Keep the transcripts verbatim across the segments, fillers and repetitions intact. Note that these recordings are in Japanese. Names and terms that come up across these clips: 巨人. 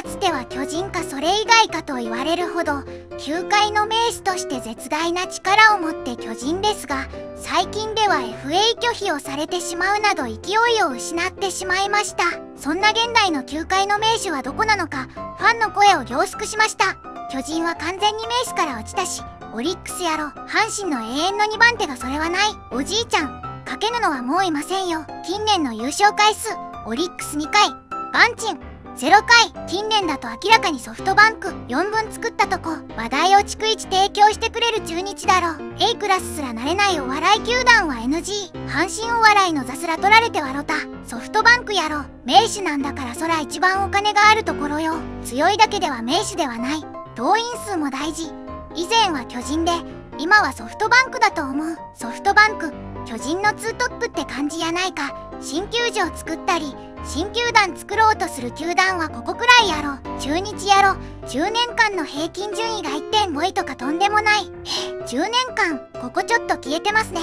かつては巨人かそれ以外かと言われるほど球界の名手として絶大な力を持って巨人ですが、最近では エフエー 拒否をされてしまうなど勢いを失ってしまいました。そんな現代の球界の名手はどこなのか、ファンの声を凝縮しました。巨人は完全に名手から落ちたし、オリックスやろ阪神の永遠のにばん手がそれはない。おじいちゃんかけぬのはもういませんよ。近年の優勝回数、オリックスにかい、阪神ゼロかい。近年だと明らかにソフトバンクよんぶん作ったとこ、話題を逐一提供してくれる中日だろう。 A クラスすらなれないお笑い球団は エヌジー。 阪神お笑いの座すら取られて笑た。ソフトバンクやろ名手なんだから、そら一番お金があるところよ。強いだけでは名手ではない。動員数も大事。以前は巨人で、今はソフトバンクだと思う。ソフトバンク、巨人のツートップって感じやないか。新球場作ったり新球団作ろうとする球団はここくらいやろ。中日やろじゅうねんかんの平均順位が いってんご 位とかとんでもない。じゅうねんかん、ここちょっと消えてますね。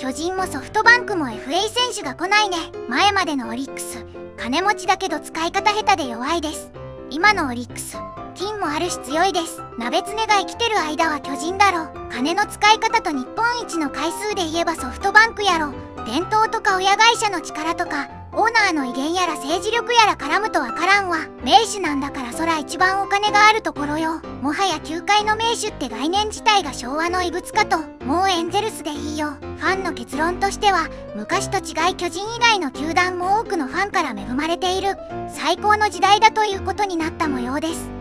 巨人もソフトバンクも エフエー 選手が来ないね。前までのオリックス、金持ちだけど使い方下手で弱いです。今のオリックス、金もあるし強いです。鍋常が生きてる間は巨人だろ。金の使い方と日本一の回数で言えばソフトバンクやろ。伝統とか親会社の力とかオーナーの威厳やら政治力やら絡むとわからんわ。名手なんだからそら一番お金があるところよ。もはや球界の名手って概念自体が昭和の遺物かと。もうエンゼルスでいいよ。ファンの結論としては、昔と違い巨人以外の球団も多くのファンから恵まれている最高の時代だということになった模様です。